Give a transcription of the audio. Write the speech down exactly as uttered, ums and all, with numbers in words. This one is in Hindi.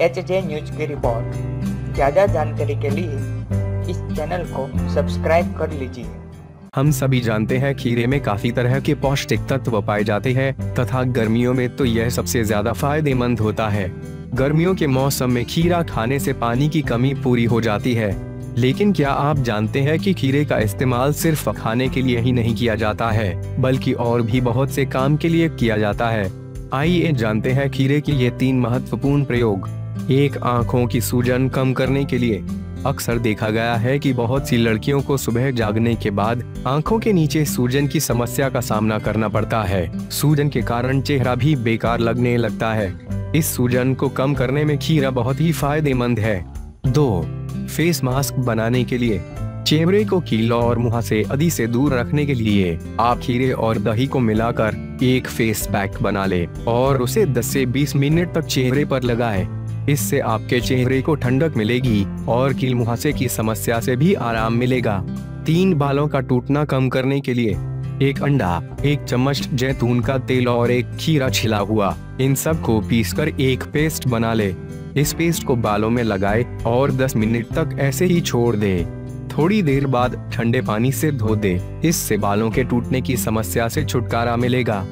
एच जे न्यूज की रिपोर्ट। ज्यादा जानकारी के लिए इस चैनल को सब्सक्राइब कर लीजिए। हम सभी जानते हैं खीरे में काफी तरह के पौष्टिक तत्व पाए जाते हैं तथा गर्मियों में तो यह सबसे ज्यादा फायदेमंद होता है। गर्मियों के मौसम में खीरा खाने से पानी की कमी पूरी हो जाती है, लेकिन क्या आप जानते हैं कि खीरे का इस्तेमाल सिर्फ खाने के लिए ही नहीं किया जाता है, बल्कि और भी बहुत से काम के लिए किया जाता है। आइए जानते हैं खीरे की ये तीन महत्वपूर्ण प्रयोग। एक, आंखों की सूजन कम करने के लिए। अक्सर देखा गया है कि बहुत सी लड़कियों को सुबह जागने के बाद आंखों के नीचे सूजन की समस्या का सामना करना पड़ता है। सूजन के कारण चेहरा भी बेकार लगने लगता है। इस सूजन को कम करने में खीरा बहुत ही फायदेमंद है। दो, फेस मास्क बनाने के लिए। चेहरे को कीलों और मुंह से आदि से दूर रखने के लिए आप खीरे और दही को मिलाकर एक फेस पैक बना ले और उसे दस से बीस मिनट तक चेहरे पर लगाए। इससे आपके चेहरे को ठंडक मिलेगी और कील मुहासे की समस्या से भी आराम मिलेगा। तीन, बालों का टूटना कम करने के लिए। एक अंडा, एक चम्मच जैतून का तेल और एक खीरा छिला हुआ, इन सब को पीसकर एक पेस्ट बना ले। इस पेस्ट को बालों में लगाए और दस मिनट तक ऐसे ही छोड़ दे। थोड़ी देर बाद ठंडे पानी से धो दे। इससे बालों के टूटने की समस्या से छुटकारा मिलेगा।